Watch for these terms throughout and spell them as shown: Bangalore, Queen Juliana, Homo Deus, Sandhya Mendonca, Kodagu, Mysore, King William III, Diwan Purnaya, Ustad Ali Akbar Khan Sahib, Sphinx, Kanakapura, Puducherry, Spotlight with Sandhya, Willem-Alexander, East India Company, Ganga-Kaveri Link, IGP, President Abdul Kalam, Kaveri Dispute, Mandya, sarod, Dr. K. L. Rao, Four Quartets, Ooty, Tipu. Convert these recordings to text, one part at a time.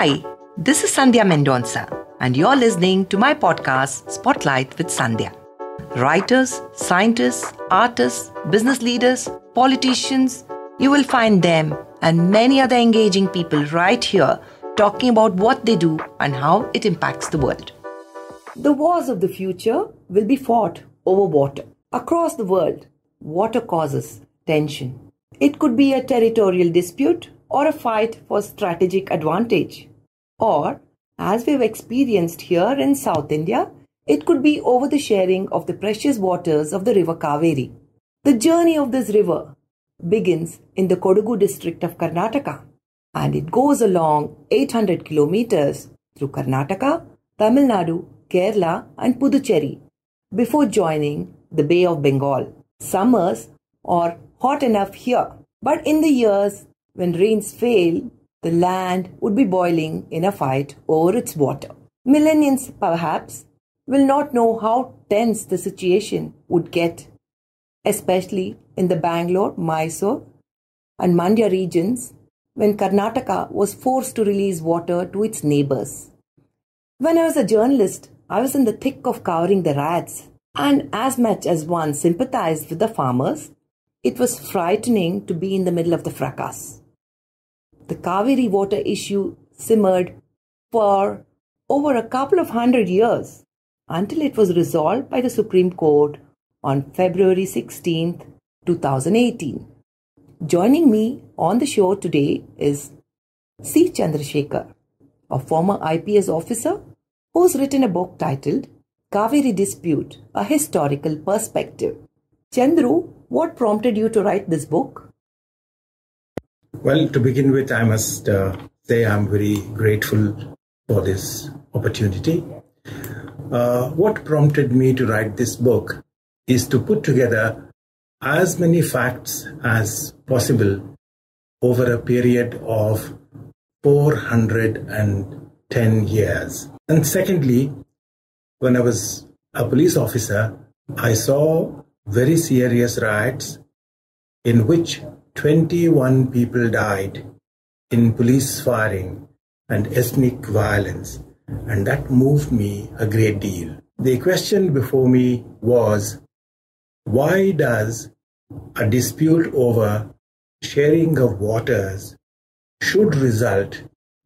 Hi, this is Sandhya Mendonca, and you're listening to my podcast, Spotlight with Sandhya. Writers, scientists, artists, business leaders, politicians, you will find them and many other engaging people right here talking about what they do and how it impacts the world. The wars of the future will be fought over water. Across the world, water causes tension. It could be a territorial dispute or a fight for strategic advantage. Or, as we've experienced here in South India, it could be over the sharing of the precious waters of the river Kaveri. The journey of this river begins in the Kodagu district of Karnataka and it goes along 800 kilometers through Karnataka, Tamil Nadu, Kerala and Puducherry before joining the Bay of Bengal. Summers are hot enough here, but in the years when rains fail, the land would be boiling in a fight over its water. Millennials, perhaps, will not know how tense the situation would get, especially in the Bangalore, Mysore and Mandya regions when Karnataka was forced to release water to its neighbours. When I was a journalist, I was in the thick of covering the riots, and as much as one sympathised with the farmers, it was frightening to be in the middle of the fracas. The Kaveri water issue simmered for over a couple of hundred years until it was resolved by the Supreme Court on February 16, 2018. Joining me on the show today is C. Chandrashekar, a former IPS officer who's written a book titled Kaveri Dispute, A Historical Perspective. Chandru, what prompted you to write this book? Well, to begin with, I must say I'm very grateful for this opportunity. What prompted me to write this book is to put together as many facts as possible over a period of 410 years. And secondly, when I was a police officer, I saw very serious riots in which 21 people died in police firing and ethnic violence, and that moved me a great deal. The question before me was, why does a dispute over sharing of waters should result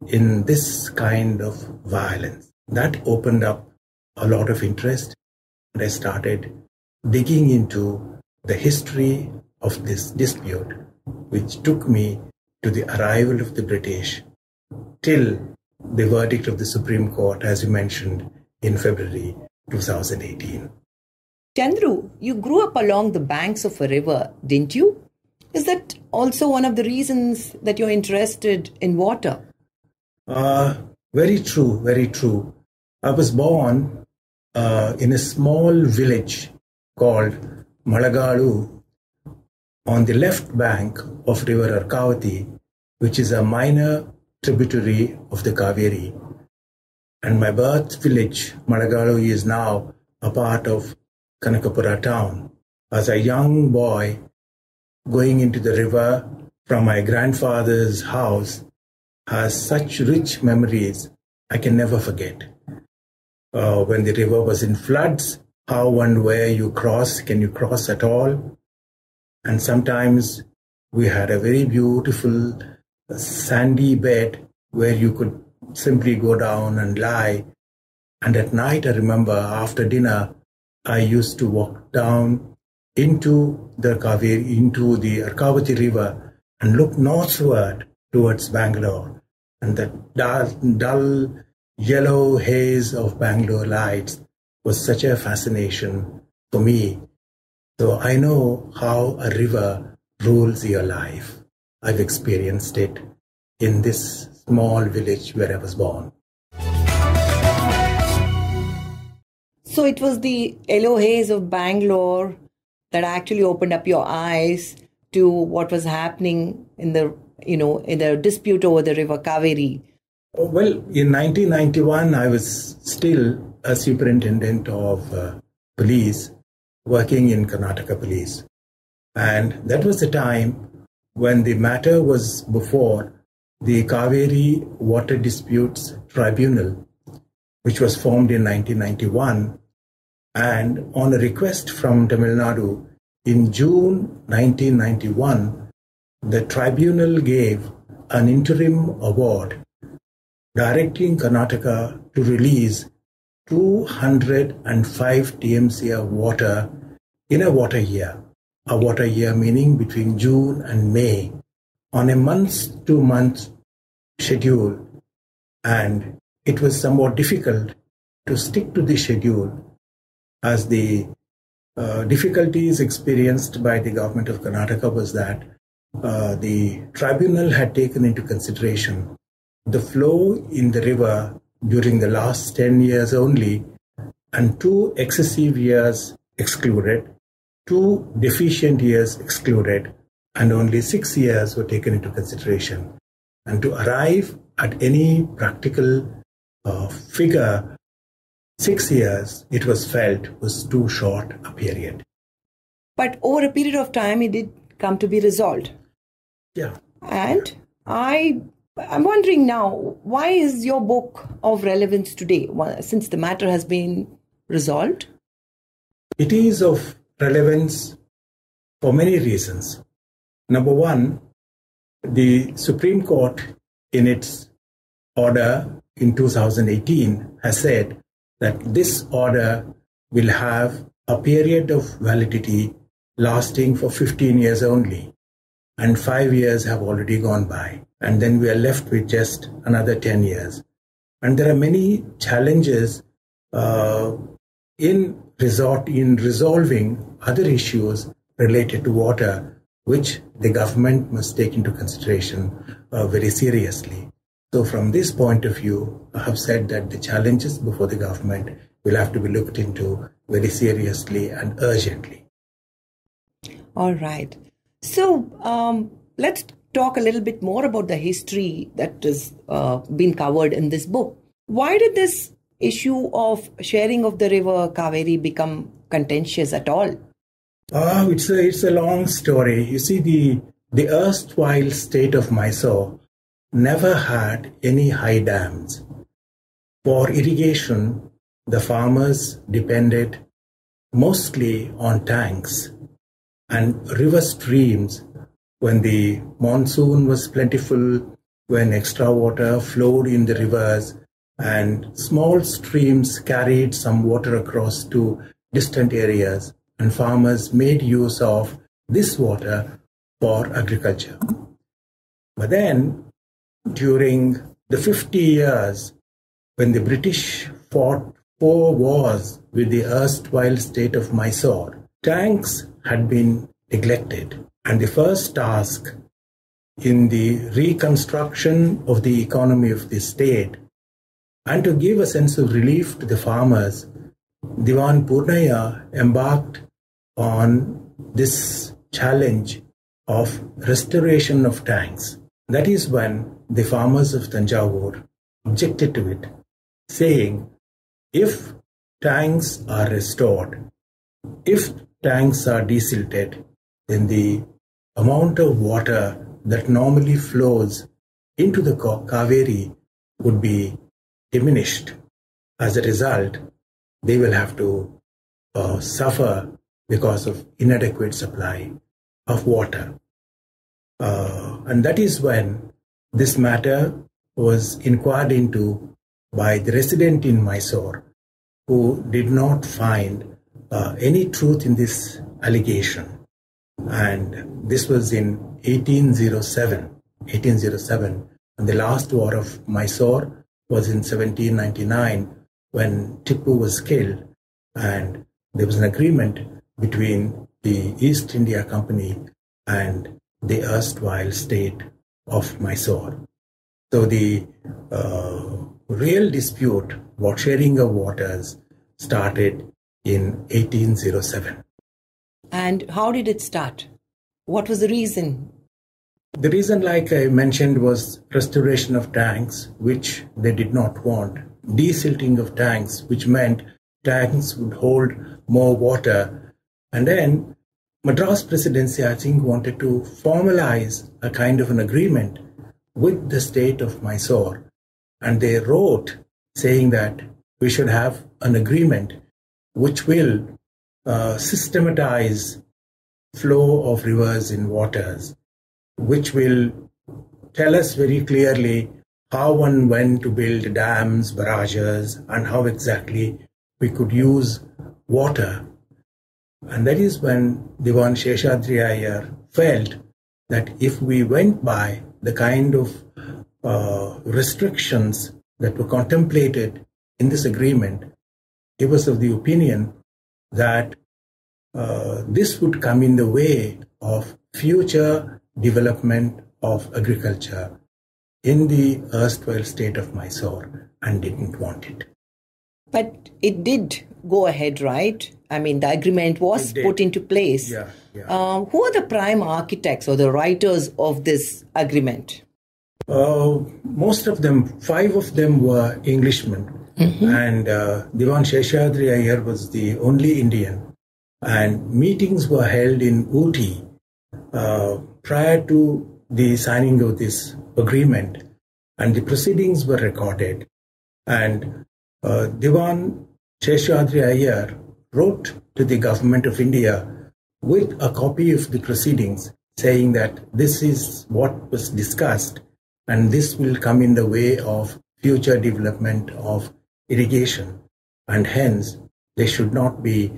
in this kind of violence? That opened up a lot of interest, and I started digging into the history of this dispute, which took me to the arrival of the British till the verdict of the Supreme Court, as you mentioned, in February 2018. Chandru, you grew up along the banks of a river, didn't you? Is that also one of the reasons that you're interested in water? Very true. I was born in a small village called Madagalu, on the left bank of river Arkavati, which is a minor tributary of the Kaveri. And my birth village, Madagalu, is now a part of Kanakapura town. As a young boy, going into the river from my grandfather's house has such rich memories I can never forget. When the river was in floods, how and where you cross, can you cross at all? And sometimes we had a very beautiful sandy bed where you could simply go down and lie. And at night, I remember after dinner, I used to walk down into the Arkavati River and look northward towards Bangalore. And the dull yellow haze of Bangalore lights was such a fascination for me. So I know how a river rules your life. I've experienced it in this small village where I was born. So it was the yellow haze of Bangalore that actually opened up your eyes to what was happening in the dispute over the river Kaveri. Well, in 1991, I was still a superintendent of police, working in Karnataka police. And that was the time when the matter was before the Kaveri Water Disputes Tribunal, which was formed in 1991, and on a request from Tamil Nadu, in June 1991, the tribunal gave an interim award directing Karnataka to release 205 TMC of water in a water year meaning between June and May, on a month-to-month schedule, and it was somewhat difficult to stick to the schedule as the difficulties experienced by the government of Karnataka was that the tribunal had taken into consideration the flow in the river during the last 10 years only, and 2 excessive years excluded, 2 deficient years excluded, and only 6 years were taken into consideration. And to arrive at any practical figure, 6 years, it was felt, was too short a period. But over a period of time, it did come to be resolved. Yeah. And I'm wondering now, why is your book of relevance today, since the matter has been resolved? It is of relevance for many reasons. Number one, the Supreme Court in its order in 2018 has said that this order will have a period of validity lasting for 15 years only, and 5 years have already gone by, and then we are left with just another 10 years. And there are many challenges in resolving other issues related to water, which the government must take into consideration very seriously. So from this point of view, I have said that the challenges before the government will have to be looked into very seriously and urgently. All right. So let's talk a little bit more about the history that has been covered in this book. Why did this issue of sharing of the river Kaveri become contentious at all? It's a long story. You see, the erstwhile state of Mysore never had any high dams. For irrigation, the farmers depended mostly on tanks and river streams. When the monsoon was plentiful, when extra water flowed in the rivers, and small streams carried some water across to distant areas, and farmers made use of this water for agriculture. But then, during the 50 years, when the British fought 4 wars with the erstwhile state of Mysore, tanks had been neglected. And the first task in the reconstruction of the economy of the state, and to give a sense of relief to the farmers, Diwan Purnaya embarked on this challenge of restoration of tanks. That is when the farmers of Tanjavur objected to it, saying, if tanks are restored, if tanks are desilted, then the amount of water that normally flows into the Kaveri would be diminished. As a result, they will have to suffer because of inadequate supply of water. And that is when this matter was inquired into by the resident in Mysore, who did not find any truth in this allegation. And this was in 1807, and the last war of Mysore was in 1799, when Tipu was killed, and there was an agreement between the East India Company and the erstwhile state of Mysore. So the real dispute about sharing of waters started in 1807. And how did it start? What was the reason? The reason, like I mentioned, was restoration of tanks, which they did not want. Desilting of tanks, which meant tanks would hold more water. And then Madras Presidency, I think, wanted to formalize a kind of an agreement with the state of Mysore, and they wrote saying that we should have an agreement which will systematize flow of rivers in waters, which will tell us very clearly how and when to build dams, barrages, and how exactly we could use water. And that is when Diwan Sheshadri Iyer felt that if we went by the kind of restrictions that were contemplated in this agreement, he was of the opinion that this would come in the way of future development of agriculture in the erstwhile state of Mysore, and didn't want it. But it did go ahead, right? I mean, the agreement was put into place. Yeah. Who are the prime architects or the writers of this agreement? Most of them, 5 of them were Englishmen. Mm-hmm. And Diwan Sheshadri Iyer was the only Indian. And meetings were held in Ooty prior to the signing of this agreement, and the proceedings were recorded. And Diwan Sheshadri Iyer wrote to the Government of India with a copy of the proceedings saying that this is what was discussed and this will come in the way of future development of irrigation, and hence they should not be.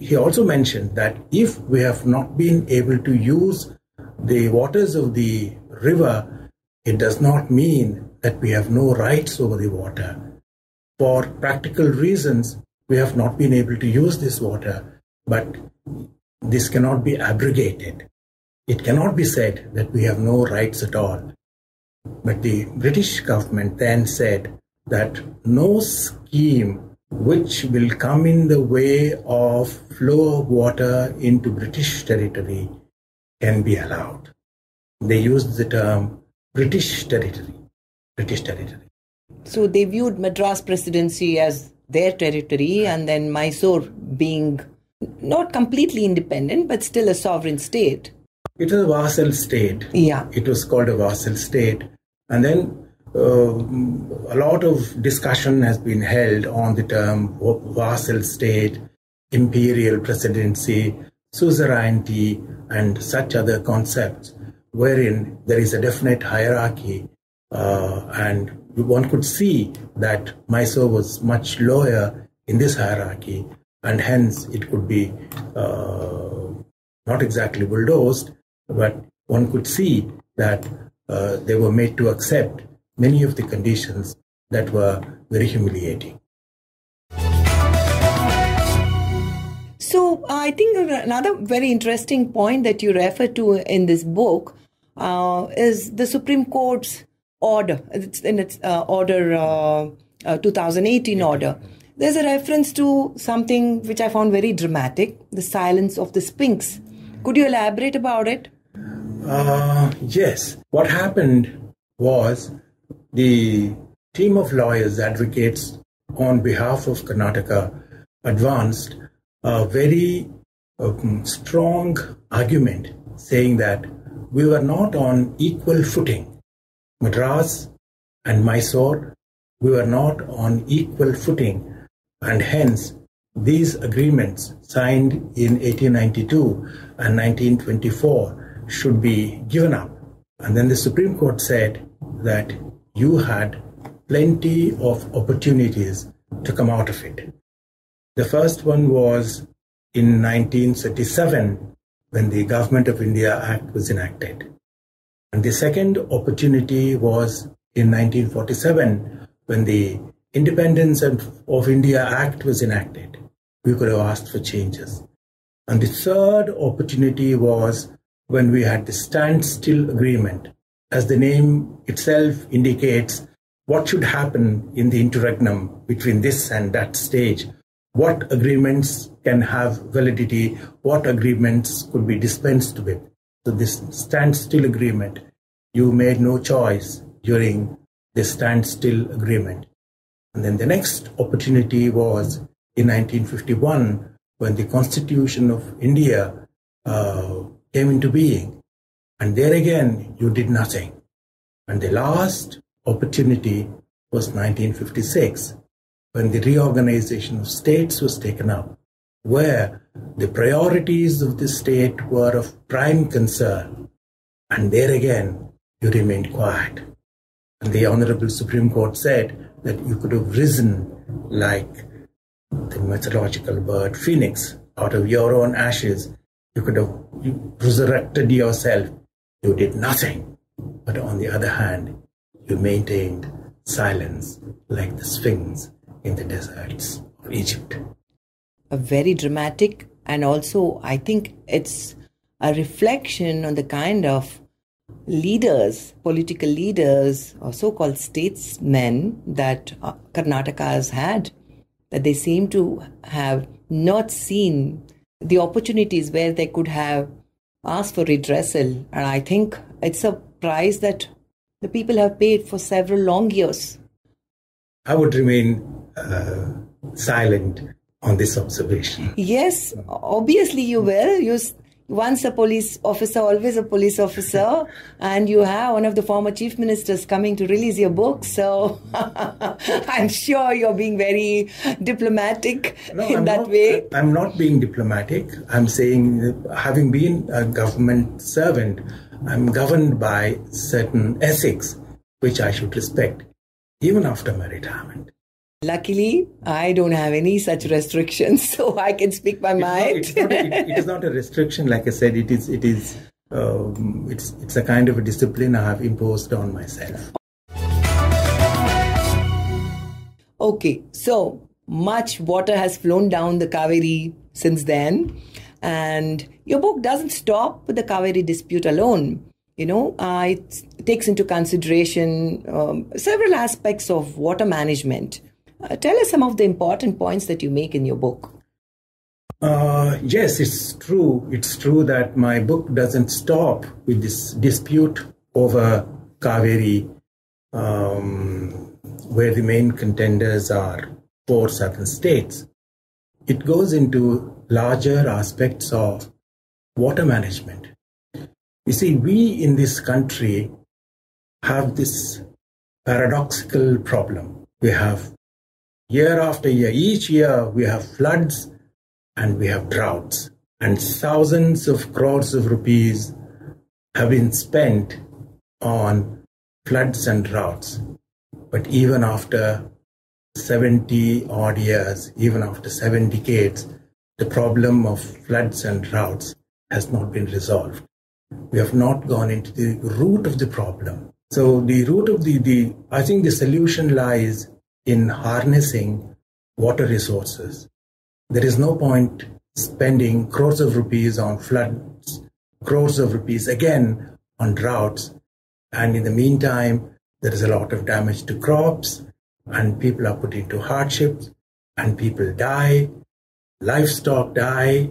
He also mentioned that if we have not been able to use the waters of the river, it does not mean that we have no rights over the water. For practical reasons, we have not been able to use this water, but this cannot be abrogated. It cannot be said that we have no rights at all. But the British government then said that no scheme which will come in the way of flow of water into British territory can be allowed. They used the term British territory. So they viewed Madras Presidency as their territory, and then Mysore being not completely independent, but still a sovereign state. It was a vassal state. Yeah. It was called a vassal state. And then a lot of discussion has been held on the term vassal state, imperial presidency, suzerainty, and such other concepts, wherein there is a definite hierarchy, and one could see that Mysore was much lower in this hierarchy, and hence it could be not exactly bulldozed, but one could see that they were made to accept many of the conditions that were very humiliating. So I think another very interesting point that you refer to in this book is the Supreme Court's order, in its order 2018 order. There's a reference to something which I found very dramatic, the silence of the Sphinx. Could you elaborate about it? Yes. What happened was the team of lawyers, advocates on behalf of Karnataka, advanced a very strong argument saying that we were not on equal footing. Madras and Mysore, we were not on equal footing, and hence these agreements signed in 1892 and 1924 should be given up. And then the Supreme Court said that you had plenty of opportunities to come out of it. The first one was in 1937, when the Government of India Act was enacted. And the second opportunity was in 1947, when the Independence of India Act was enacted. We could have asked for changes. And the third opportunity was when we had the Standstill agreement. As the name itself indicates, what should happen in the interregnum between this and that stage? What agreements can have validity, what agreements could be dispensed with. So this standstill agreement, you made no choice during the standstill agreement. And then the next opportunity was in 1951, when the Constitution of India came into being. And there again, you did nothing. And the last opportunity was 1956, when the reorganization of states was taken up, where the priorities of the state were of prime concern. And there again, you remained quiet. And the Honorable Supreme Court said that you could have risen like the mythological bird Phoenix out of your own ashes. You could have resurrected yourself. You did nothing. But on the other hand, you maintained silence like the Sphinx in the deserts of Egypt. A very dramatic, and also I think it's a reflection on the kind of leaders, political leaders or so-called statesmen that Karnataka has had, that they seem to have not seen the opportunities where they could have asked for redressal. And I think it's a price that the people have paid for several long years. I would remain silent on this observation. Yes, obviously you will. Once a police officer, always a police officer, and you have one of the former chief ministers coming to release your book, so I'm sure you're being very diplomatic in that way. I'm not being diplomatic. I'm saying, having been a government servant, I'm governed by certain ethics which I should respect, even after my retirement. Luckily, I don't have any such restrictions, so I can speak my mind. It is not a restriction, like I said. It's a kind of a discipline I have imposed on myself. Okay, so much water has flown down the Kaveri since then, and your book doesn't stop with the Kaveri dispute alone. You know, it takes into consideration several aspects of water management. Tell us some of the important points that you make in your book. Yes, it's true. It's true that my book doesn't stop with this dispute over Kaveri, where the main contenders are 4 southern states. It goes into larger aspects of water management. You see, we in this country have this paradoxical problem. We have year after year, each year we have floods and we have droughts, and thousands of crores of rupees have been spent on floods and droughts. But even after 70 odd years, even after 7 decades, the problem of floods and droughts has not been resolved. We have not gone into the root of the problem. So the root of I think the solution lies in harnessing water resources. There is no point spending crores of rupees on floods, crores of rupees again on droughts. And in the meantime, there is a lot of damage to crops, and people are put into hardships, and people die, livestock die,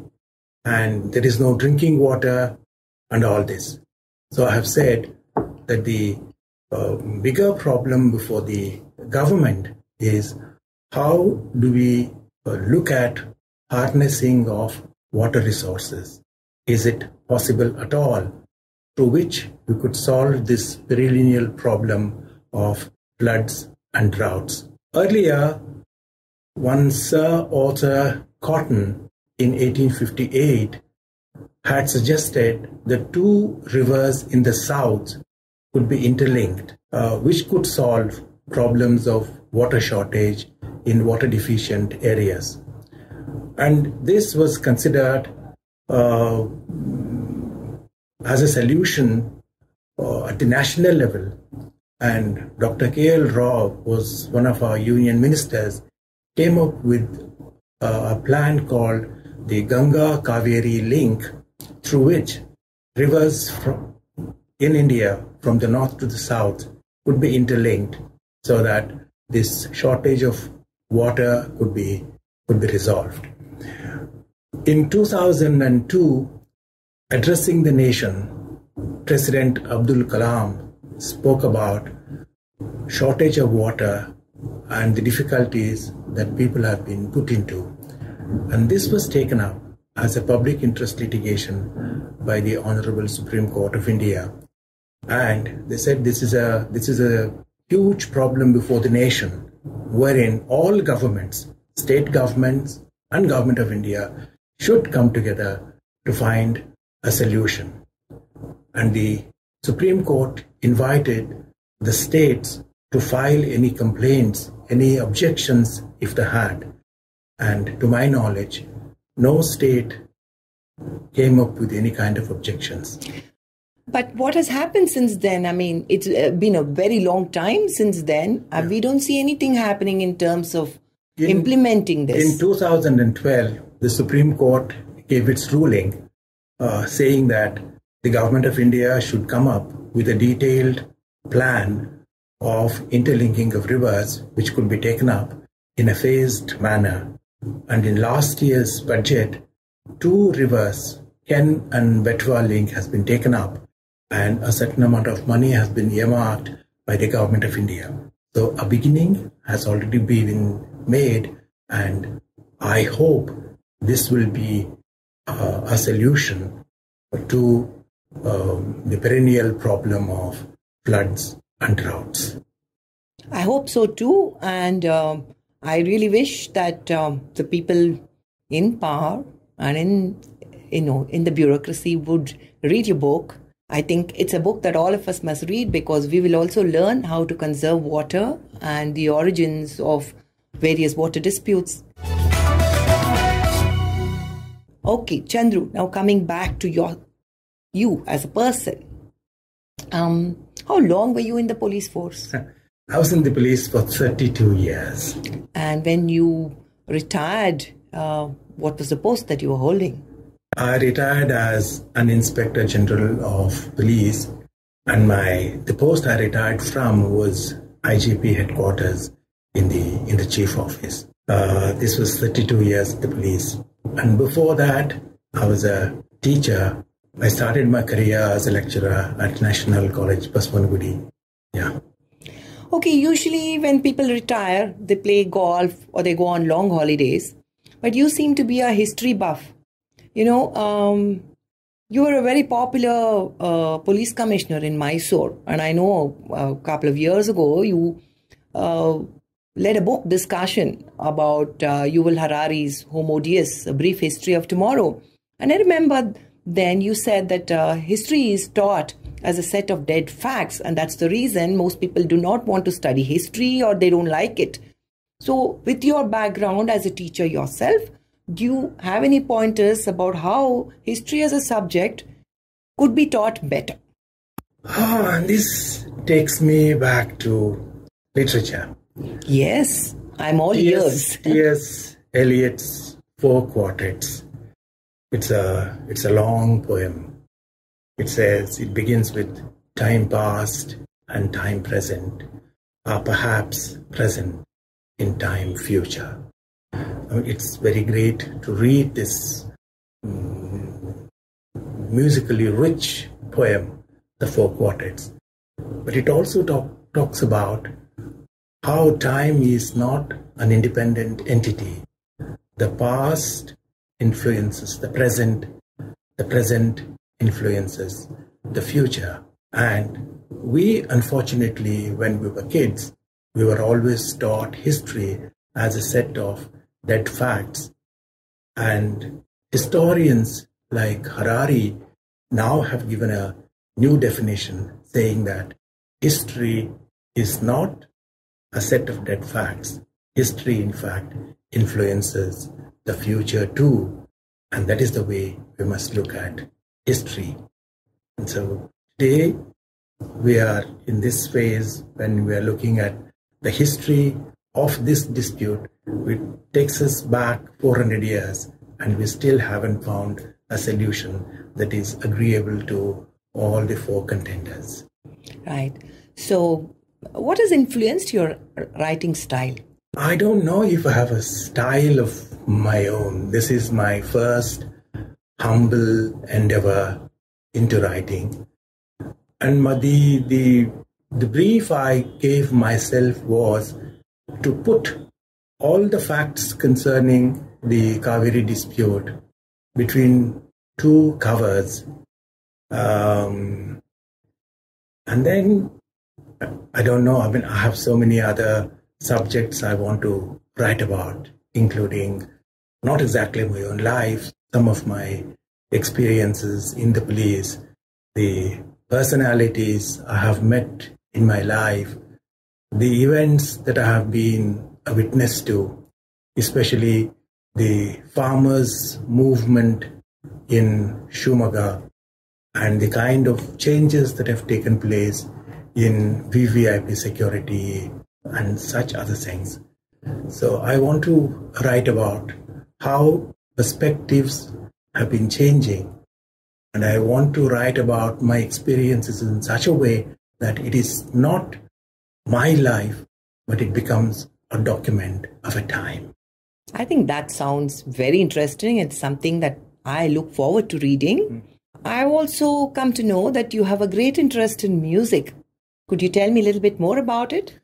and there is no drinking water and all this. So I have said that the bigger problem before the government is how do we look at harnessing of water resources? Is it possible at all through which we could solve this perennial problem of floods and droughts? Earlier, one Sir Arthur Cotton in 1858 had suggested that 2 rivers in the south could be interlinked, which could solve problems of water shortage in water deficient areas. And this was considered as a solution at the national level. And Dr. K. L. Rao was one of our union ministers, came up with a plan called the Ganga-Kaveri link, through which rivers in India from the north to the south could be interlinked, so that this shortage of water could be resolved. In 2002, addressing the nation, President Abdul Kalam spoke about shortage of water and the difficulties that people have been put into. And this was taken up as a public interest litigation by the Honorable Supreme Court of India And they said this is a huge problem before the nation, wherein all governments, state governments and Government of India, should come together to find a solution. And the Supreme Court invited the states to file any complaints, any objections if they had. And to my knowledge, no state came up with any kind of objections. But what has happened since then? I mean, it's been a very long time since then. Yeah. We don't see anything happening in terms of implementing this. In 2012, the Supreme Court gave its ruling saying that the Government of India should come up with a detailed plan of interlinking of rivers, which could be taken up in a phased manner. And in last year's budget, two rivers, Ken and Betwa link, has been taken up, and a certain amount of money has been earmarked by the Government of India. So a beginning has already been made, and I hope this will be a solution to the perennial problem of floods and droughts. I hope so too, and I really wish that the people in power and in the bureaucracy would read your book. I think it's a book that all of us must read, because we will also learn how to conserve water and the origins of various water disputes. Okay, Chandru, now coming back to you as a person. How long were you in the police force? I was in the police for 32 years. And when you retired, what was the post that you were holding? I retired as an Inspector General of Police, and the post I retired from was IGP headquarters in the chief office. This was 32 years at the police. And before that, I was a teacher. I started my career as a lecturer at National College, Baswangudi. Yeah. Okay, usually when people retire, they play golf or they go on long holidays. But you seem to be a history buff. You know, you were a very popular police commissioner in Mysore. And I know a couple of years ago, you led a book discussion about Yuval Harari's Homo Deus, A Brief History of Tomorrow. And I remember then you said that history is taught as a set of dead facts. And that's the reason most people do not want to study history, or they don't like it. So with your background as a teacher yourself, do you have any pointers about how history as a subject could be taught better? This takes me back to literature. Yes, I'm all ears. T.S. Eliot's Four Quartets. It's a long poem. It says, it begins with time past and time present, or perhaps present in time future. It's very great to read this musically rich poem, The Four Quartets. But it also talks about how time is not an independent entity. The past influences the present influences the future. And we, unfortunately, when we were kids, we were always taught history as a set of dead facts. And historians like Harari now have given a new definition, saying that history is not a set of dead facts. History, in fact, influences the future too. And that is the way we must look at history. And so today we are in this phase when we are looking at the history of this dispute, which takes us back 400 years, and we still haven't found a solution that is agreeable to all the four contenders. Right. So what has influenced your writing style? I don't know if I have a style of my own. This is my first humble endeavor into writing. And the brief I gave myself was to put all the facts concerning the Kaveri dispute between two covers. And then, I don't know, I mean, I have so many other subjects I want to write about, including not exactly my own life, some of my experiences in the police, the personalities I have met in my life, the events that I have been a witness to, especially the farmers' movement in Shivamoga and the kind of changes that have taken place in VVIP security and such other things. So I want to write about how perspectives have been changing, and I want to write about my experiences in such a way that it is not my life, but it becomes a document of a time. I think that sounds very interesting. It's something that I look forward to reading. I've also come to know that you have a great interest in music. Could you tell me a little bit more about it?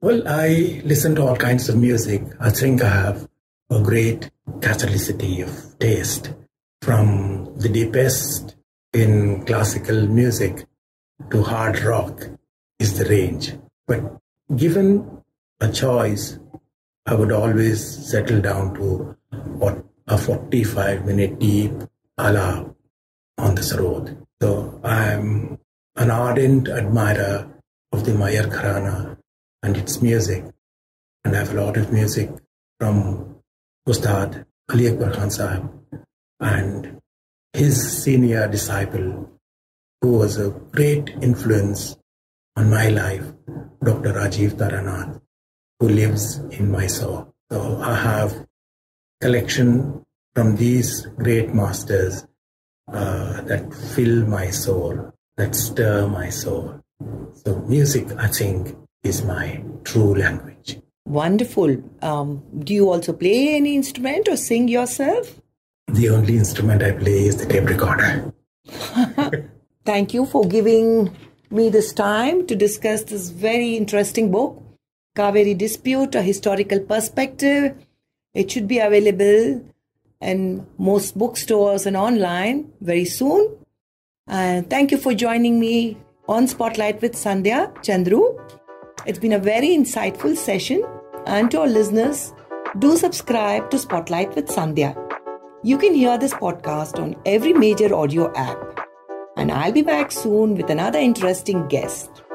Well, I listen to all kinds of music. I think I have a great catholicity of taste, from the deepest in classical music to hard rock is the range. But given a choice, I would always settle down to a 45-minute deep ala on the sarod. So I'm an ardent admirer of the Mayar Gharana and its music. And I have a lot of music from Ustad Ali Akbar Khan Sahib and his senior disciple, who was a great influence on my life, Dr. Rajiv Taranath, who lives in Mysore. So I have collection from these great masters that fill my soul, that stir my soul. So music, I think, is my true language. Wonderful. Do you also play any instrument or sing yourself? The only instrument I play is the tape recorder. Thank you for giving me this time to discuss this very interesting book, Kaveri Dispute, A Historical Perspective. It should be available in most bookstores and online very soon. Thank you for joining me on Spotlight with Sandhya Chandru. It's been a very insightful session. And to our listeners, do subscribe to Spotlight with Sandhya. You can hear this podcast on every major audio app. And I'll be back soon with another interesting guest.